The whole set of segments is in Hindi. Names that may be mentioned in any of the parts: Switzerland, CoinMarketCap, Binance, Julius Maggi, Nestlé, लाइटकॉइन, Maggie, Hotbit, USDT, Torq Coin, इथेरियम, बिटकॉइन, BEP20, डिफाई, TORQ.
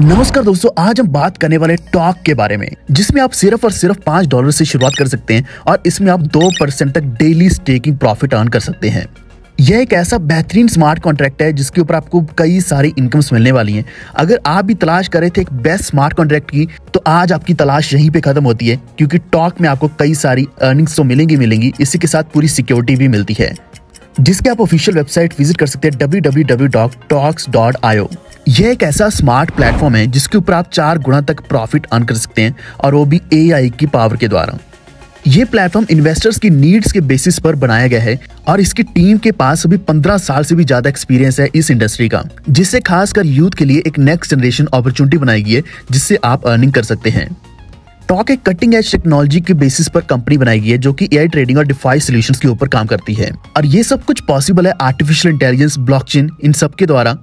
नमस्कार दोस्तों, आज हम बात करने वाले टॉर्क के बारे में, जिसमें आप सिर्फ और सिर्फ $5 से शुरुआत कर सकते हैं और इसमें आप 2% तक डेली स्टेकिंग प्रॉफिट अर्न कर सकते हैं। यह एक ऐसा बेहतरीन स्मार्ट कॉन्ट्रैक्ट है जिसके ऊपर आपको कई सारी इनकम्स मिलने वाली हैं। अगर आप भी तलाश कर रहे थे एक बेस्ट स्मार्ट कॉन्ट्रैक्ट की, तो आज आपकी तलाश यहीं पे खत्म होती है, क्योंकि टॉर्क में आपको कई सारी अर्निंग्स तो मिलेंगी, इसी के साथ पूरी सिक्योरिटी भी मिलती है, जिसके आप ऑफिशियल वेबसाइट विजिट कर सकते हैं www.torq.io। यह एक ऐसा स्मार्ट प्लेटफॉर्म है जिसके ऊपर आप 4 गुना तक प्रॉफिट अर्न कर सकते हैं, और वो भी AI की पावर के द्वारा। ये प्लेटफॉर्म इन्वेस्टर्स की नीड्स के बेसिस पर बनाया गया है और इसकी टीम के पास अभी 15 साल से भी ज्यादा एक्सपीरियंस है इस इंडस्ट्री का, जिससे खासकर यूथ के लिए एक नेक्स्ट जनरेशन अपॉर्चुनिटी बनाई गई है, जिससे आप अर्निंग कर सकते हैं। टॉर्क एक कटिंग एज टेक्नोलॉजी के बेसिस पर कंपनी बनाई गई है जो कि AI ट्रेडिंग और डिफाई सॉल्यूशंस के ऊपर काम करती है, और ये सब कुछ पॉसिबल है आर्टिफिशियल इंटेलिजेंस, ब्लॉकचेन, इन सब के द्वारा,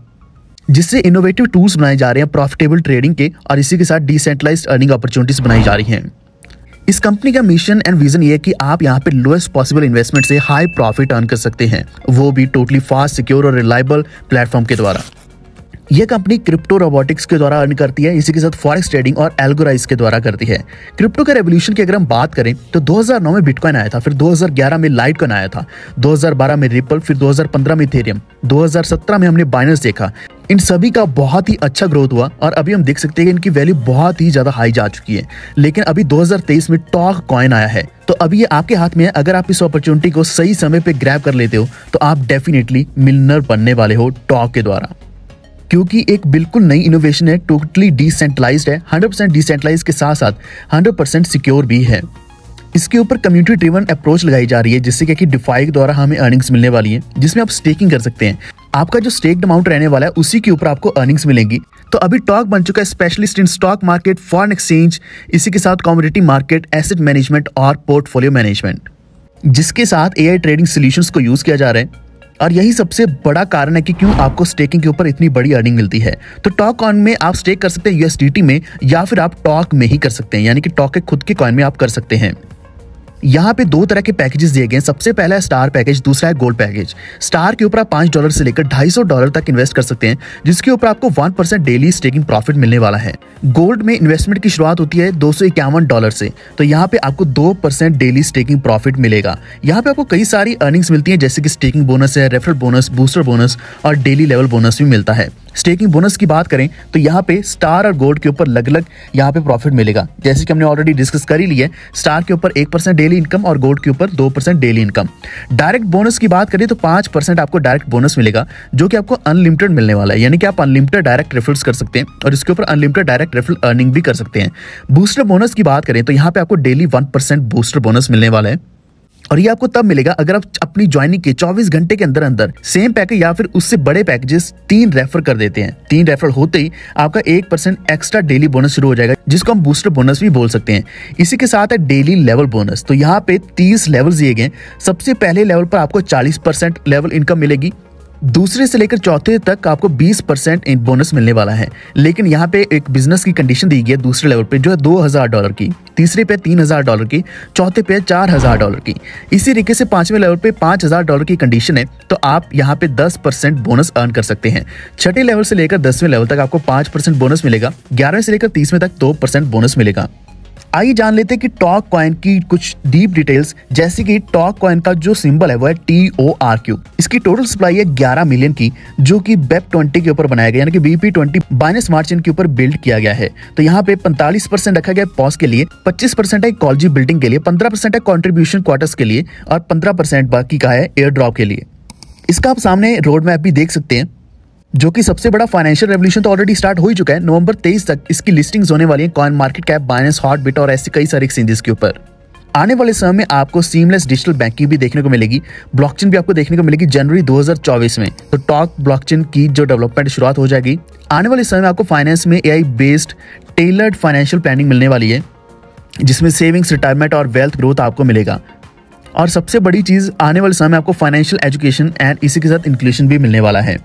जिससे इनोवेटिव टूल्स बनाए जा रहे हैं प्रॉफिटेबल ट्रेडिंग के, और इसी के साथ डिसेंट्रलाइज्ड अर्निंग अपॉर्चुनिटीज बनाई जा रही हैं। इस कंपनी का मिशन एंड विजन ये है कि आप यहाँ पे लोएस्ट पॉसिबल इन्वेस्टमेंट से हाई प्रॉफिट अर्न कर सकते हैं, वो भी टोटली फास्ट, सिक्योर और रिलायबल प्लेटफॉर्म के द्वारा। यह कंपनी क्रिप्टो रोबोटिक्स के द्वारा अर्न करती है, इसी के साथ फॉरेक्स ट्रेडिंग और एल्गोराइज के द्वारा करती है। क्रिप्टो के रेवोल्यूशन की अगर हम बात करें तो 2009 में बिटकॉइन आया था, फिर 2011 में लाइटकॉइन आया था, 2012 में रिपल, फिर 2015 में इथेरियम, 2017 में हमने बाइनेंस देखा। इन सभी का बहुत ही अच्छा ग्रोथ हुआ और अभी हम देख सकते हैं कि इनकी वैल्यू बहुत ही ज्यादा हाई जा चुकी है। लेकिन अभी 2023 में टॉर्क कॉइन आया है, तो अभी ये आपके हाथ में है। अगर आप इस अपॉर्चुनिटी को सही समय पे ग्रैब कर लेते हो तो आप डेफिनेटली मिलियनर बनने वाले हो टॉर्क के द्वारा, क्योंकि एक बिल्कुल नई इनोवेशन है, टोटली डिसेंट्रलाइज्ड है, 100% डिसेंट्रलाइज के साथ साथ 100% सिक्योर भी है। इसके ऊपर कम्युनिटी ड्रिवन अप्रोच लगाई जा रही है, जिससे क्या कि डिफाई के द्वारा हमें अर्निंग्स मिलने वाली है, जिसमें आप स्टेकिंग कर सकते हैं। आपका जो स्टेक्ड अमाउंट रहने वाला है उसी के ऊपर आपको अर्निंग्स मिलेंगी। तो अभी टॉर्क बन चुका है specialist in stock market, foreign exchange, इसी के साथ कॉमोडिटी मार्केट, एसेट मैनेजमेंट और पोर्टफोलियो मैनेजमेंट, जिसके साथ AI ट्रेडिंग सॉल्यूशंस को यूज किया जा रहा है। और यही सबसे बड़ा कारण है कि क्यों आपको स्टेकिंग के ऊपर इतनी बड़ी अर्निंग मिलती है। तो टॉर्क कॉइन में आप स्टेक कर सकते हैं USDT में, या फिर आप टॉर्क में ही कर सकते हैं, यानी कि टॉर्क के खुद के कॉइन में आप कर सकते हैं। यहाँ पे 2 तरह के पैकेजेस दिए गए हैं, सबसे पहला है स्टार पैकेज, दूसरा है गोल्ड पैकेज। स्टार के ऊपर आप $5 से लेकर $250 तक इन्वेस्ट कर सकते हैं, जिसके ऊपर आपको 1% डेली स्टेकिंग प्रॉफिट मिलने वाला है। गोल्ड में इन्वेस्टमेंट की शुरुआत होती है $251 से, तो यहाँ पे आपको 2% डेली स्टेकिंग प्रॉफिट मिलेगा। यहाँ पे आपको कई सारी अर्निंग्स मिलती है, जैसे कि स्टेकिंग बोनस है, रेफरल बोनस, बूस्टर बोनस और डेली लेवल बोनस भी मिलता है। स्टेकिंग बोनस की बात करें तो यहाँ पे स्टार और गोल्ड के ऊपर अलग अलग यहाँ पे प्रॉफिट मिलेगा, जैसे कि हमने ऑलरेडी डिस्कस कर ही लिया है। स्टार के ऊपर 1% डेली इनकम और गोल्ड के ऊपर 2% डेली इनकम। डायरेक्ट बोनस की बात करें तो 5% आपको डायरेक्ट बोनस मिलेगा, जो कि आपको अनलिमिटेड मिलने वाला है, यानी कि आप अनलिमिटेड डायरेक्ट रेफरल्स कर सकते हैं और इसके ऊपर अनलिमिटेड डायरेक्ट रेफरल अर्निंग भी कर सकते हैं। बूस्टर बोनस की बात करें तो यहाँ पे आपको डेली 1% बूस्टर बोनस मिलने वाला है, और ये आपको तब मिलेगा अगर आप अपनी ज्वाइनिंग के 24 घंटे के अंदर अंदर सेम पैकेज या फिर उससे बड़े पैकेजेस 3 रेफर कर देते हैं। 3 रेफर होते ही आपका 1% एक्स्ट्रा डेली बोनस शुरू हो जाएगा, जिसको हम बूस्टर बोनस भी बोल सकते हैं। इसी के साथ है डेली लेवल बोनस, तो यहाँ पे 30 लेवल दिए गए। सबसे पहले लेवल पर आपको 40% लेवल इनकम मिलेगी, दूसरे से लेकर चौथे तक आपको 20% बोनस मिलने वाला है। लेकिन यहाँ पे एक बिजनेस की कंडीशन दी गई है दूसरे लेवल पे, जो है $2000 की, तीसरे पे $3000 की, चौथे पे $4000 की। इसी तरीके से पांचवें लेवल पे $5000 की कंडीशन है, तो आप यहाँ पे 10% बोनस अर्न कर सकते हैं। छठे लेवल से लेकर 10वें लेवल तक आपको 5% बोनस मिलेगा, 11वें से लेकर 30वें तक 2% बोनस मिलेगा। आइए जान लेते हैं कि टॉर्क कॉइन की कुछ डीप डिटेल्स, जैसे कि टॉर्क कॉइन का जो सिंबल है वो है TORQ। इसकी टोटल सप्लाई है 11 मिलियन की, जो कि BEP20 के ऊपर बनाया गया, यानी कि BEP20 बाइनेंस स्मार्ट चेन के ऊपर बिल्ड किया गया है। तो यहाँ पे 45% रखा गया पॉज के लिए, 25% है इकोलॉजी बिल्डिंग के लिए, 15% है कॉन्ट्रीब्यूशन क्वार्टर्स के लिए और 15% बाकी का है एयर ड्रॉप के लिए। इसका आप सामने रोड मैप भी देख सकते हैं, जो कि सबसे बड़ा फाइनेंशियल रेवोल्यूशन तो ऑलरेडी स्टार्ट हो ही चुका है। नवंबर 23 तक इसकी लिस्टिंग्स होने वाली है CoinMarketCap, Binance, Hotbit और ऐसे कई सारे एक्सचेंजेस के ऊपर। आने वाले समय में आपको सीमलेस डिजिटल बैंकिंग भी देखने को मिलेगी, ब्लॉकचेन भी आपको देखने को मिलेगी जनवरी 2024 में। तो टॉर्क ब्लॉकचेन की जो डेवलपमेंट शुरुआत हो जाएगी, आने वाले समय में आपको फाइनेंस में AI based tailored financial planning मिलने वाली है, जिसमें सेविंग्स, रिटायरमेंट और वेल्थ ग्रोथ आपको मिलेगा। और सबसे बड़ी चीज़, आने वाले समय में आपको फाइनेंशियल एजुकेशन एंड इसी के साथ इंक्लूजन भी मिलने वाला है।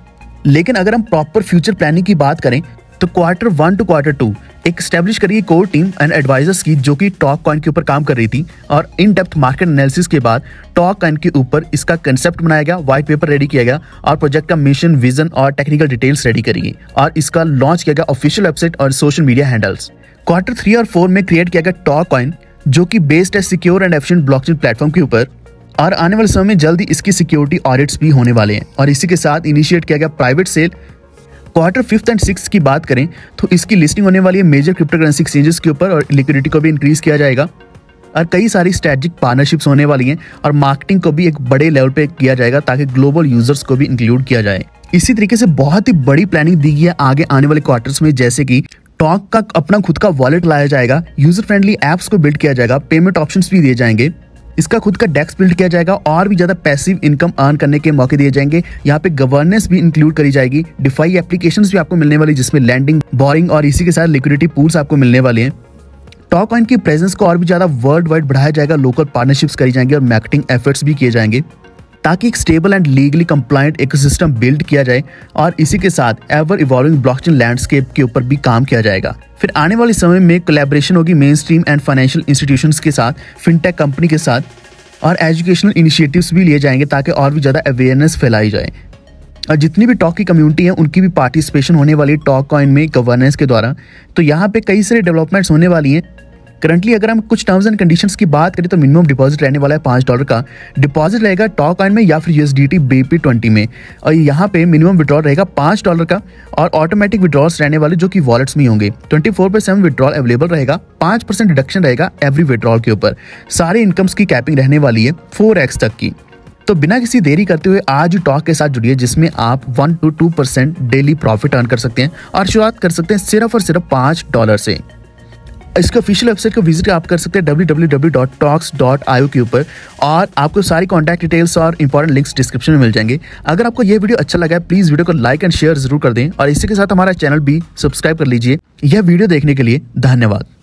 लेकिन अगर हम प्रॉपर फ्यूचर प्लानिंग की बात करें तो Q1 to Q2 एक स्टैब्लिश करी कोर टीम एंड एडवाइजर्स की जो कि टॉर्क कॉइन के ऊपर काम कर रही थी, और इन डेप्थ मार्केट एनालिसिस के बाद टॉर्क कॉइन के ऊपर इसका कंसेप्ट बनाया गया, व्हाइट पेपर रेडी किया गया और प्रोजेक्ट का मिशन, विजन और टेक्निकल डिटेल्स रेडी करी गई और इसका लॉन्च किया गया ऑफिशियल वेबसाइट और सोशल मीडिया हैंडल्स। क्वार्टर 3 और 4 में क्रिएट किया गया टॉर्क कॉइन जो कि बेस्ड है secure and efficient blockchain platform के ऊपर, और आने वाले समय में जल्दी इसकी सिक्योरिटी ऑडिट्स भी होने वाले हैं। और इसी के साथ इनिशिएट किया गया प्राइवेट सेल। क्वार्टर 5 और 6 की बात करें तो इसकी लिस्टिंग होने वाली है मेजर क्रिप्टो करेंसी एक्सचेंजेस के ऊपर और लिक्विडिटी को भी इंक्रीज किया जाएगा और कई सारी स्ट्रेटेजिक पार्टनरशिप्स होने वाली हैं और मार्केटिंग को भी एक बड़े लेवल पे किया जाएगा ताकि ग्लोबल यूजर्स को भी इंक्लूड किया जाए। इसी तरीके से बहुत ही बड़ी प्लानिंग दी गई है आगे आने वाले क्वार्टर्स में, जैसे कि टॉर्क का अपना खुद का वॉलेट लाया जाएगा, यूजर फ्रेंडली एप्स को बिल्ड किया जाएगा, पेमेंट ऑप्शंस भी दिए जाएंगे, इसका खुद का डेक्स बिल्ड किया जाएगा और भी ज़्यादा पैसिव इनकम अर्न करने के मौके दिए जाएंगे। यहाँ पे गवर्नेंस भी इंक्लूड करी जाएगी, डिफाई एप्लीकेशंस भी आपको मिलने वाली जिसमें लैंडिंग, बोरिंग और इसी के साथ लिक्विडिटी पूल्स आपको मिलने वाले हैं। टॉर्क कॉइन की प्रेजेंस को और भी ज़्यादा वर्ल्ड वाइड बढ़ाया जाएगा, लोकल पार्टनरशिप्स करी जाएंगी और मार्केटिंग एफर्ट्स भी किए जाएंगे ताकि एक stable and legally compliant ecosystem build किया जाए। और इसी के साथ एवर इवॉल्विंग ब्लॉकचेन लैंडस्केप के ऊपर भी काम किया जाएगा। फिर आने वाले समय में कोलैबोरेशन होगी mainstream and financial institutions के साथ, फिनटेक कंपनी के साथ, और एजुकेशनल इनिशिएटिव्स भी लिए जाएंगे ताकि और भी ज़्यादा अवेयरनेस फैलाई जाए। और जितनी भी टॉर्क की कम्युनिटी है उनकी भी पार्टिसिपेशन होने वाली है टॉर्क कॉइन में गवर्नेंस के द्वारा। तो यहाँ पर कई सारे डेवलपमेंट्स होने वाली हैं। करंटली अगर हम कुछ टर्म्स एंड कंडीशंस की बात करें तो मिनिमम डिपॉजिट रहने वाला है $5 का, डिपॉजिट रहेगा टॉर्क कॉइन में या फिर USDT BEP20 में, और यहाँ पे मिनिमम विड्रॉल रहेगा $5 का और ऑटोमेटिक विड्रॉल्स रहने वाले जो कि वॉलेट्स में होंगे। 24/7 विड्रॉल अवेलेबल रहेगा, 5% डिडक्शन रहेगा एवरी विड्रॉल के ऊपर, सारे इनकम्स की कैपिंग रहने वाली है 4x तक की। तो बिना किसी देरी करते हुए आज टॉर्क के साथ जुड़िए जिसमें आप 1 to 2% डेली प्रॉफिट अर्न कर सकते हैं और शुरुआत कर सकते हैं सिर्फ और सिर्फ $5 से। इसके ऑफिशियल वेबसाइट को विजिट आप कर सकते हैं www.torq.io के ऊपर, और आपको सारी कॉन्टैक्ट डिटेल्स और इंपॉर्टेंट लिंक्स डिस्क्रिप्शन में मिल जाएंगे। अगर आपको ये वीडियो अच्छा लगा है प्लीज़ वीडियो को लाइक एंड शेयर जरूर कर दें और इसी के साथ हमारा चैनल भी सब्सक्राइब कर लीजिए। यह वीडियो देखने के लिए धन्यवाद।